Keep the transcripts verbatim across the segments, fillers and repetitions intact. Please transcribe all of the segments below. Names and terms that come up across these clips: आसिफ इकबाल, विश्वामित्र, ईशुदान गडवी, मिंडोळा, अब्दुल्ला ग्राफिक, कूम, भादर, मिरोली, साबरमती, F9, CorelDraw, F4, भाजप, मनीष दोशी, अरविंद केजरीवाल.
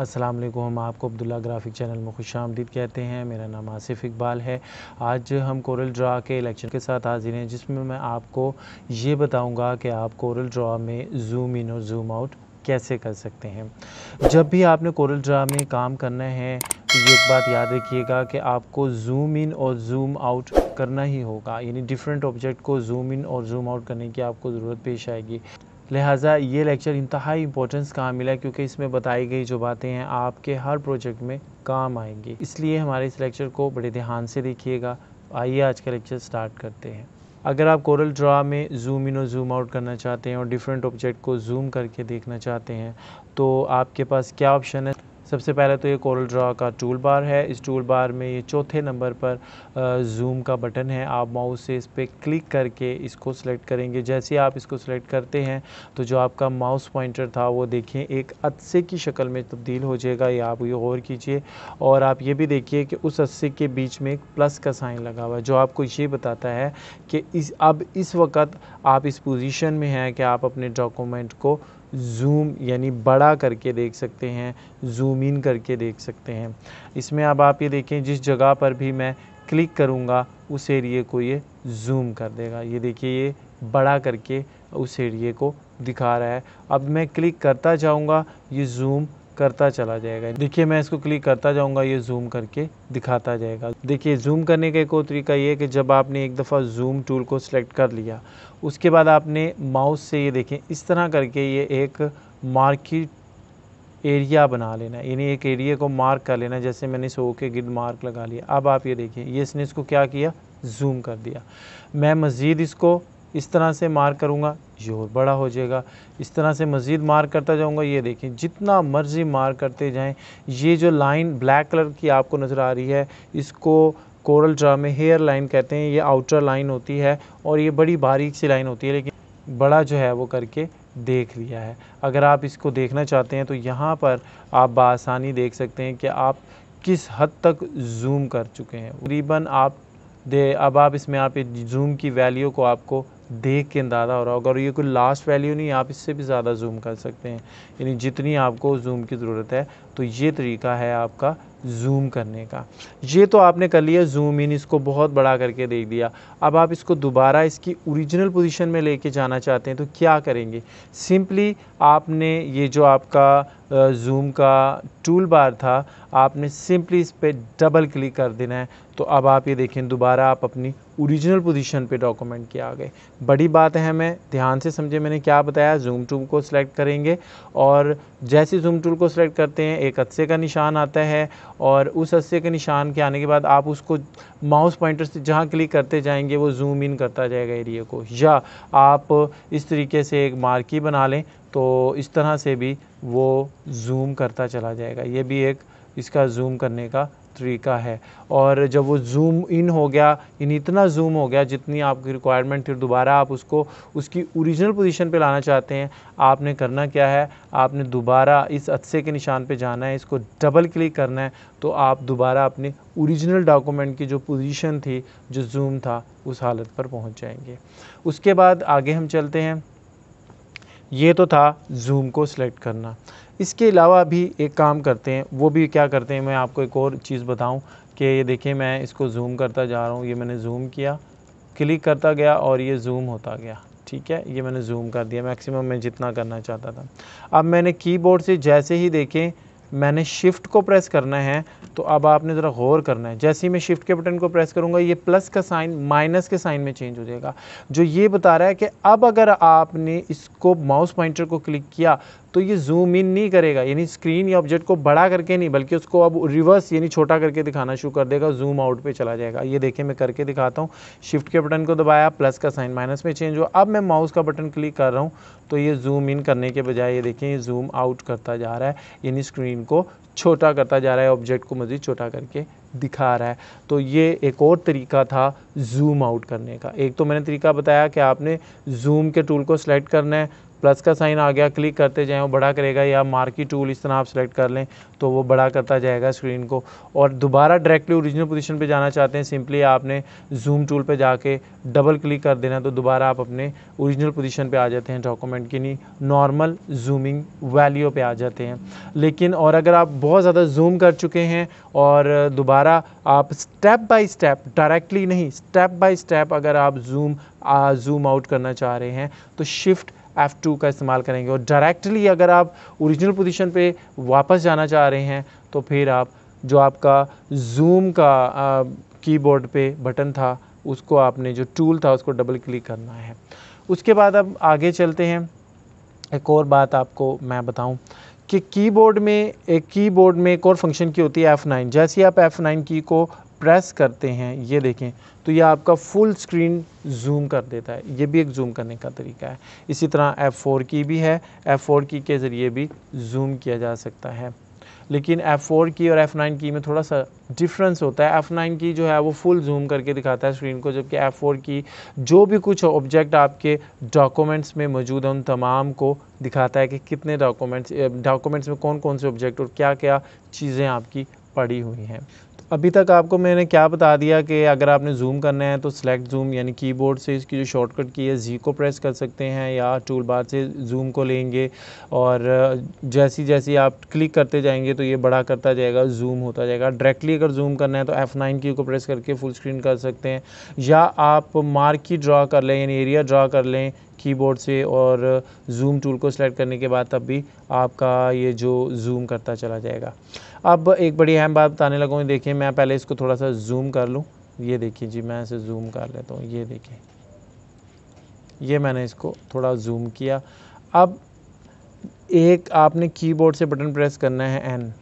अस्सलाम वालेकुम, आपको अब्दुल्ला ग्राफिक चैनल में खुशामदीद कहते हैं। मेरा नाम आसिफ इकबाल है। आज हम कोरल ड्रा के लेक्चर के साथ हाजिर हैं, जिसमें मैं आपको ये बताऊंगा कि आप कोरल ड्रा में जूम इन और जूम आउट कैसे कर सकते हैं। जब भी आपने कोरल ड्रा में काम करना है तो ये एक बात याद रखिएगा कि आपको जूम इन और जूम आउट करना ही होगा, यानी डिफरेंट ऑब्जेक्ट को जूम इन और जूम आउट करने की आपको ज़रूरत पेश आएगी। लिहाजा ये लेक्चर इंतहाई इंपॉर्टेंस का हामिल है, क्योंकि इसमें बताई गई जो बातें हैं आपके हर प्रोजेक्ट में काम आएंगी। इसलिए हमारे इस लेक्चर को बड़े ध्यान से देखिएगा। आइए आज का लेक्चर स्टार्ट करते हैं। अगर आप कोरल ड्रा में जूम इन और जूम आउट करना चाहते हैं और डिफरेंट ऑब्जेक्ट को जूम करके देखना चाहते हैं तो आपके पास क्या ऑप्शन है। सबसे पहले तो ये कोरल ड्रा का टूल बार है। इस टूल बार में ये चौथे नंबर पर जूम का बटन है। आप माउस से इस पर क्लिक करके इसको सिलेक्ट करेंगे। जैसे ही आप इसको सिलेक्ट करते हैं तो जो आपका माउस पॉइंटर था वो देखें एक अदसे की शक्ल में तब्दील हो जाएगा। ये आप ये गौर कीजिए और आप ये भी देखिए कि उस अदसे के बीच में एक प्लस का साइन लगा हुआ है, जो आपको ये बताता है कि इस अब इस वक्त आप इस पोजीशन में हैं कि आप अपने डॉक्यूमेंट को जूम यानी बड़ा करके देख सकते हैं, जूम इन करके देख सकते हैं। इसमें अब आप ये देखें, जिस जगह पर भी मैं क्लिक करूँगा उस एरिए को ये जूम कर देगा। ये देखिए ये बड़ा करके उस एरिए को दिखा रहा है। अब मैं क्लिक करता जाऊँगा ये जूम करता चला जाएगा। देखिए मैं इसको क्लिक करता जाऊंगा ये जूम करके दिखाता जाएगा। देखिए जूम करने का एक और तरीका ये है कि जब आपने एक दफ़ा जूम टूल को सिलेक्ट कर लिया, उसके बाद आपने माउस से ये देखें इस तरह करके ये एक मार्किट एरिया बना लेना, यानी एक एरिया को मार्क कर लेना। जैसे मैंने सो के गिर्द मार्क लगा लिया। अब आप ये देखिए ये इसने इसको क्या किया, जूम कर दिया। मैं मज़ीद इसको इस तरह से मार्क करूँगा ये और बड़ा हो जाएगा। इस तरह से मज़ीद मार्क करता जाऊँगा। ये देखें जितना मर्ज़ी मार्क करते जाएं। ये जो लाइन ब्लैक कलर की आपको नज़र आ रही है, इसको कोरल ड्रा में हेयर लाइन कहते हैं। ये आउटर लाइन होती है और ये बड़ी बारीक सी लाइन होती है, लेकिन बड़ा जो है वो करके देख लिया है। अगर आप इसको देखना चाहते हैं तो यहाँ पर आप बआसानी देख सकते हैं कि आप किस हद तक जूम कर चुके हैं तकरीबन। आप दे अब आप इसमें आप जूम की वैल्यू को आपको देख के अंदाज़ा हो रहा होगा और ये कोई लास्ट वैल्यू नहीं, आप इससे भी ज़्यादा जूम कर सकते हैं, यानी जितनी आपको जूम की ज़रूरत है। तो ये तरीका है आपका जूम करने का। ये तो आपने कर लिया जूम इन, इसको बहुत बड़ा करके देख दिया। अब आप इसको दोबारा इसकी ओरिजिनल पोजीशन में लेके जाना चाहते हैं तो क्या करेंगे, सिंपली आपने ये जो आपका जूम का टूल बार था आपने सिंपली इस पर डबल क्लिक कर देना है। तो अब आप ये देखें दोबारा आप अपनी ओरिजिनल पोजीशन पे डॉक्यूमेंट के आ गए। बड़ी बात है, मैं ध्यान से समझे मैंने क्या बताया। जूम टूल को सिलेक्ट करेंगे और जैसे जूम टूल को सिलेक्ट करते हैं एक हदसे का निशान आता है और उस हदसे के निशान के आने के बाद आप उसको माउस पॉइंटर से जहां क्लिक करते जाएंगे वो जूम इन करता जाएगा एरिया को। या आप इस तरीके से एक मार्की बना लें तो इस तरह से भी वो जूम करता चला जाएगा। ये भी एक इसका जूम करने का तरीका है। और जब वो जूम इन हो गया, इन इतना जूम हो गया जितनी आपकी रिक्वायरमेंट थी, दोबारा आप उसको उसकी ओरिजिनल पोजीशन पे लाना चाहते हैं। आपने करना क्या है, आपने दोबारा इस अदसे के निशान पे जाना है, इसको डबल क्लिक करना है। तो आप दोबारा अपने ओरिजिनल डॉक्यूमेंट की जो पोजीशन थी, जो जूम था, उस हालत पर पहुँच जाएंगे। उसके बाद आगे हम चलते हैं। ये तो था जूम को सिलेक्ट करना। इसके अलावा भी एक काम करते हैं, वो भी क्या करते हैं मैं आपको एक और चीज़ बताऊं कि ये देखिए मैं इसको जूम करता जा रहा हूं। ये मैंने जूम किया, क्लिक करता गया और ये जूम होता गया। ठीक है, ये मैंने जूम कर दिया मैक्सिमम मैं जितना करना चाहता था। अब मैंने कीबोर्ड से जैसे ही देखें मैंने शिफ्ट को प्रेस करना है। तो अब आपने ज़रा गौर करना है, जैसे ही मैं शिफ्ट के बटन को प्रेस करूँगा ये प्लस का साइन माइनस के साइन में चेंज हो जाएगा, जो ये बता रहा है कि अब अगर आपने इसको माउस पॉइंटर को क्लिक किया तो ये जूम इन नहीं करेगा, यानी स्क्रीन या ऑब्जेक्ट को बड़ा करके नहीं बल्कि उसको अब रिवर्स यानी छोटा करके दिखाना शुरू कर देगा, जूम आउट पे चला जाएगा। ये देखें मैं करके दिखाता हूँ। शिफ्ट के बटन को दबाया, प्लस का साइन माइनस में चेंज हुआ। अब मैं माउस का बटन क्लिक कर रहा हूँ तो ये जूम इन करने के बजाय ये देखें ये जूम आउट करता जा रहा है, यानी स्क्रीन को छोटा करता जा रहा है, ऑब्जेक्ट को मज़ीद छोटा करके दिखा रहा है। तो ये एक और तरीका था जूम आउट करने का। एक तो मैंने तरीका बताया कि आपने जूम के टूल को सिलेक्ट करना है, प्लस का साइन आ गया, क्लिक करते जाएँ वो बड़ा करेगा, या मार्की टूल इस तरह आप सेलेक्ट कर लें तो वो बड़ा करता जाएगा स्क्रीन को। और दोबारा डायरेक्टली ओरिजिनल पोजीशन पे जाना चाहते हैं, सिंपली आपने जूम टूल पे जाके डबल क्लिक कर देना तो दोबारा आप अपने ओरिजिनल पोजीशन पे आ जाते हैं, डॉक्यूमेंट की नहीं नॉर्मल जूमिंग वैल्यू पे आ जाते हैं। लेकिन और अगर आप बहुत ज़्यादा जूम कर चुके हैं और दोबारा आप स्टेप बाई स्टेप, डायरेक्टली नहीं स्टेप बाई स्टेप अगर आप जूम जूम आउट करना चाह रहे हैं तो शिफ्ट एफ टू का इस्तेमाल करेंगे। और डायरेक्टली अगर आप ओरिजिनल पोजीशन पे वापस जाना चाह रहे हैं तो फिर आप जो आपका जूम का कीबोर्ड पे बटन था उसको आपने जो टूल था उसको डबल क्लिक करना है। उसके बाद अब आगे चलते हैं। एक और बात आपको मैं बताऊं कि कीबोर्ड में एक कीबोर्ड में एक और फंक्शन की होती है एफ नाइन। जैसे आप एफ नाइन की को प्रेस करते हैं, ये देखें तो ये आपका फुल स्क्रीन जूम कर देता है। ये भी एक जूम करने का तरीका है। इसी तरह एफ फोर की भी है, एफ फोर की के ज़रिए भी जूम किया जा सकता है। लेकिन एफ फोर की और एफ नाइन की में थोड़ा सा डिफरेंस होता है। एफ नाइन की जो है वो फुल जूम करके दिखाता है स्क्रीन को, जबकि एफ फोर की जो भी कुछ ऑब्जेक्ट आपके डॉक्यूमेंट्स में मौजूद हैं उन तमाम को दिखाता है कि कितने डॉक्यूमेंट्स डॉक्यूमेंट्स में कौन कौन से ऑब्जेक्ट और क्या क्या चीज़ें आपकी पड़ी हुई हैं। अभी तक आपको मैंने क्या बता दिया कि अगर आपने जूम करना है तो सेलेक्ट जूम यानी कीबोर्ड से इसकी जो शॉर्टकट की है जी को प्रेस कर सकते हैं, या टूल बार से जूम को लेंगे और जैसी जैसी आप क्लिक करते जाएंगे तो ये बड़ा करता जाएगा, जूम होता जाएगा। डायरेक्टली अगर जूम करना है तो एफ नाइन की को प्रेस करके फुल स्क्रीन कर सकते हैं, या आप मार्की ड्रा कर लें यानी एरिया ड्रा कर लें कीबोर्ड से और जूम टूल को सेलेक्ट करने के बाद तब भी आपका ये जो जूम करता चला जाएगा। अब एक बड़ी अहम बात बताने लगा हूँ। देखिए मैं पहले इसको थोड़ा सा जूम कर लूँ। ये देखिए जी, मैं इसे जूम कर लेता हूँ। ये देखिए, ये मैंने इसको थोड़ा जूम किया। अब एक आपने कीबोर्ड से बटन प्रेस करना है एन।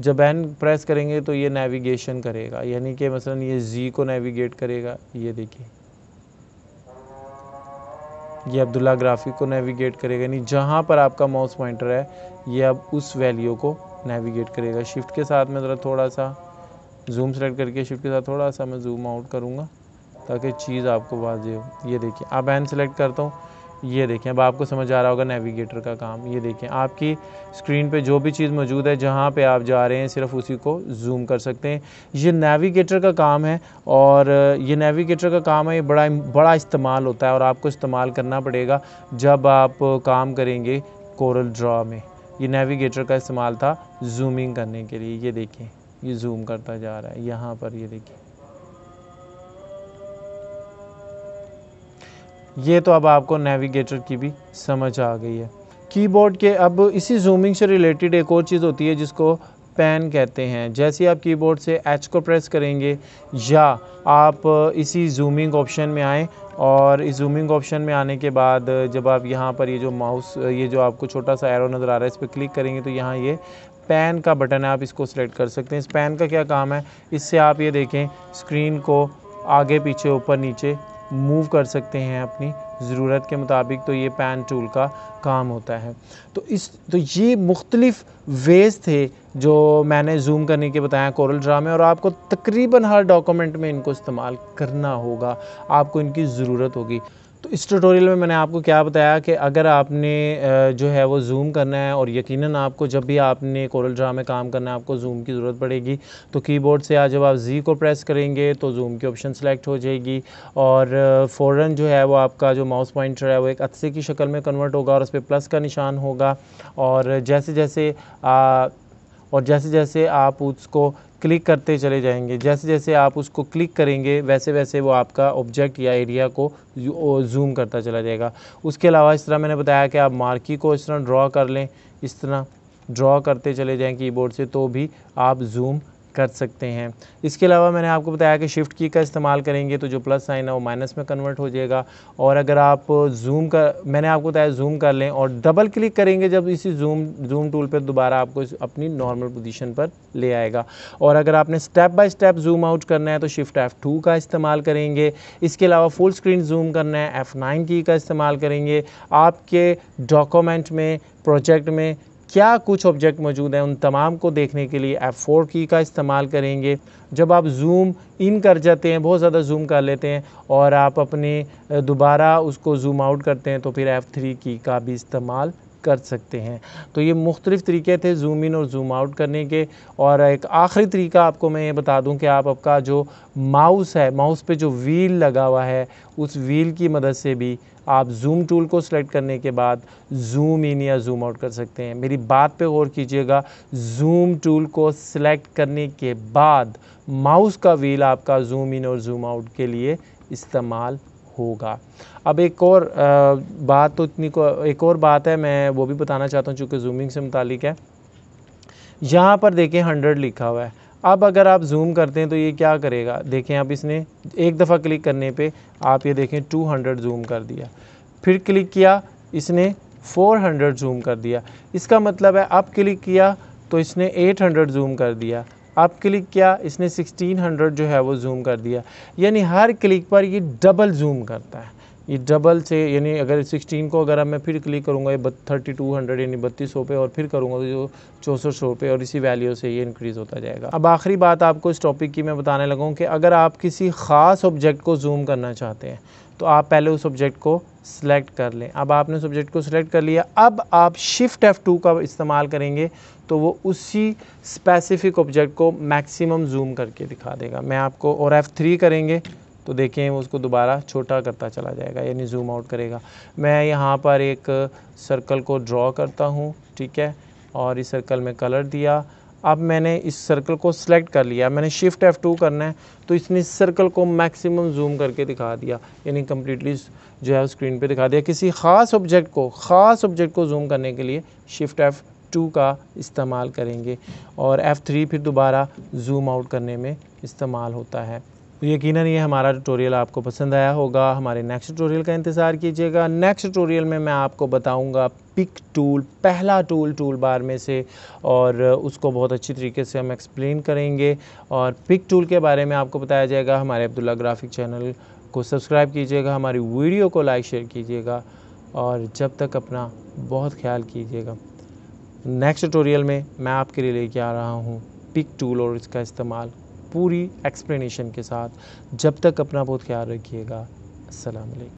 जब एन प्रेस करेंगे तो ये नेविगेशन करेगा, यानी कि मसलन ये जी को नेविगेट करेगा। ये देखिए, ये अब्दुल्ला ग्राफिक को नेविगेट करेगा, यानी जहाँ पर आपका माउस पॉइंटर है ये अब उस वैल्यू को नेविगेट करेगा। शिफ्ट के साथ मैं ज़रा थोड़ा सा जूम सेलेक्ट करके शिफ्ट के साथ थोड़ा सा मैं जूम आउट करूँगा ताकि चीज़ आपको वाजे हो। ये देखिए, आप एन सेलेक्ट करता हूँ। ये देखें, अब आपको समझ आ रहा होगा नेविगेटर का काम। ये देखें, आपकी स्क्रीन पे जो भी चीज़ मौजूद है जहाँ पे आप जा रहे हैं सिर्फ उसी को जूम कर सकते हैं। ये नेविगेटर का काम है और ये नेविगेटर का काम है, ये बड़ा बड़ा इस्तेमाल होता है और आपको इस्तेमाल करना पड़ेगा जब आप काम करेंगे कोरल ड्रॉ में। ये नेविगेटर का इस्तेमाल था जूमिंग करने के लिए। ये देखें, ये जूम करता जा रहा है यहाँ पर। ये देखिए, ये तो अब आपको नेविगेटर की भी समझ आ गई है कीबोर्ड के। अब इसी जूमिंग से रिलेटेड एक और चीज़ होती है जिसको पैन कहते हैं। जैसे आप कीबोर्ड से एच को प्रेस करेंगे या आप इसी जूमिंग ऑप्शन में आएँ, और इस जूमिंग ऑप्शन में आने के बाद जब आप यहाँ पर ये जो माउस ये जो आपको छोटा सा एरो नज़र आ रहा है इस पर क्लिक करेंगे तो यहाँ ये पैन का बटन है, आप इसको सेलेक्ट कर सकते हैं। इस पैन का क्या काम है, इससे आप ये देखें स्क्रीन को आगे पीछे ऊपर नीचे मूव कर सकते हैं अपनी ज़रूरत के मुताबिक। तो ये पैन टूल का काम होता है। तो इस तो ये मुख्तलिफ़ वेज़ थे जो मैंने जूम करने के बताया कोरल ड्रा में, और आपको तकरीबन हर डॉक्यूमेंट में इनको इस्तेमाल करना होगा, आपको इनकी ज़रूरत होगी। तो इस ट्यूटोरियल में मैंने आपको क्या बताया कि अगर आपने जो है वो जूम करना है, और यकीनन आपको जब भी आपने कोरल ड्रा में काम करना है आपको जूम की ज़रूरत पड़ेगी, तो कीबोर्ड से आज जब आप जी को प्रेस करेंगे तो जूम की ऑप्शन सेलेक्ट हो जाएगी और फ़ौरन जो है वो आपका जो माउस पॉइंटर है वो एक अक्से की शक्ल में कन्वर्ट होगा और उस पर प्लस का निशान होगा। और जैसे जैसे आ, और जैसे जैसे आप उसको क्लिक करते चले जाएंगे, जैसे जैसे आप उसको क्लिक करेंगे वैसे वैसे वो आपका ऑब्जेक्ट या एरिया को जूम करता चला जाएगा। उसके अलावा इस तरह मैंने बताया कि आप मार्की को इस तरह ड्रॉ कर लें, इस तरह ड्रॉ करते चले जाएं कीबोर्ड से तो भी आप जूम कर सकते हैं। इसके अलावा मैंने आपको बताया कि शिफ्ट की का इस्तेमाल करेंगे तो जो प्लस साइन है वो माइनस में कन्वर्ट हो जाएगा। और अगर आप जूम कर मैंने आपको बताया जूम कर लें और डबल क्लिक करेंगे जब इसी जूम जूम टूल पर दोबारा आपको अपनी नॉर्मल पोजीशन पर ले आएगा। और अगर आपने step by step zoom out करना है तो शिफ्ट एफ टू का इस्तेमाल करेंगे। इसके अलावा फुल स्क्रीन जूम करना है एफ नाइन की का इस्तेमाल करेंगे। आपके डॉक्यूमेंट में, प्रोजेक्ट में क्या कुछ ऑब्जेक्ट मौजूद हैं उन तमाम को देखने के लिए एफ फोर की का इस्तेमाल करेंगे। जब आप जूम इन कर जाते हैं, बहुत ज़्यादा जूम कर लेते हैं और आप अपने दोबारा उसको जूम आउट करते हैं तो फिर एफ थ्री की का भी इस्तेमाल कर सकते हैं। तो ये मुख्तलिफ़ तरीके थे जूम इन और जूम आउट करने के। और एक आखिरी तरीका आपको मैं ये बता दूं कि आप आपका जो माउस है, माउस पे जो व्हील लगा हुआ है, उस व्हील की मदद से भी आप जूम टूल को सेलेक्ट करने के बाद जूम इन या जूम आउट कर सकते हैं। मेरी बात पे गौर कीजिएगा, जूम टूल को सेलेक्ट करने के बाद माउस का व्हील आपका जूम इन और जूम आउट के लिए इस्तेमाल होगा। अब एक और बात तो इतनी को एक और बात है मैं वो भी बताना चाहता हूँ चूँकि जूमिंग से मुतालिक है। यहाँ पर देखें हंड्रेड लिखा हुआ है। अब अगर आप जूम करते हैं तो ये क्या करेगा, देखें आप इसने एक दफ़ा क्लिक करने पे आप ये देखें टू हंड्रेड जूम कर दिया, फिर क्लिक किया इसने फोर हंड्रेड जूम कर दिया। इसका मतलब है अब क्लिक किया तो इसने एट हंड्रेड जूम कर दिया, आप क्लिक किया इसने सिक्सटीन हंड्रेड जो है वो जूम कर दिया। यानी हर क्लिक पर ये डबल जूम करता है, ये डबल से यानी अगर सिक्सटीन को अगर मैं फिर क्लिक करूँगा ये थर्टी टू हंड्रेड यानी बत्तीस सौ पे और फिर करूँगा तो जो चौंसठ सौ पे और इसी वैल्यू से ये इंक्रीज़ होता जाएगा। अब आखिरी बात आपको इस टॉपिक की मैं बताने लगा हूँ कि अगर आप किसी ख़ास ऑब्जेक्ट को जूम करना चाहते हैं तो आप पहले उस ऑब्जेक्ट को सिलेक्ट कर लें। अब आपने उस ऑब्जेक्ट को सिलेक्ट कर लिया, अब आप शिफ्ट एफ़ टू का इस्तेमाल करेंगे तो वो उसी स्पेसिफिक ऑब्जेक्ट को मैक्सिमम जूम करके दिखा देगा। मैं आपको और एफ़ थ्री करेंगे तो देखें वो उसको दोबारा छोटा करता चला जाएगा यानी जूम आउट करेगा। मैं यहाँ पर एक सर्कल को ड्रॉ करता हूँ, ठीक है, और इस सर्कल में कलर दिया। अब मैंने इस सर्कल को सिलेक्ट कर लिया, मैंने शिफ्ट एफ़ टू करना है तो इसने इस सर्कल को मैक्सिमम जूम करके दिखा दिया यानी कम्प्लीटली जो है स्क्रीन पे दिखा दिया। किसी ख़ास ऑब्जेक्ट को ख़ास ऑब्जेक्ट को जूम करने के लिए शिफ्ट एफ़ टू का इस्तेमाल करेंगे और एफ़ थ्री फिर दोबारा जूम आउट करने में इस्तेमाल होता है। तो यकीनन ये हमारा ट्यूटोरियल आपको पसंद आया होगा। हमारे नेक्स्ट ट्यूटोरियल का इंतज़ार कीजिएगा। नेक्स्ट ट्यूटोरियल में मैं आपको बताऊंगा पिक टूल, पहला टूल टूल बार में से, और उसको बहुत अच्छी तरीके से हम एक्सप्लेन करेंगे और पिक टूल के बारे में आपको बताया जाएगा। हमारे अब्दुल्ला ग्राफिक चैनल को सब्सक्राइब कीजिएगा, हमारी वीडियो को लाइक शेयर कीजिएगा और जब तक अपना बहुत ख्याल कीजिएगा। नेक्स्ट ट्यूटोरियल में मैं आपके लिए लेके आ रहा हूँ पिक टूल और इसका इस्तेमाल पूरी एक्सप्लेनेशन के साथ। जब तक अपना बहुत ख्याल रखिएगा। अस्सलाम वालेकुम।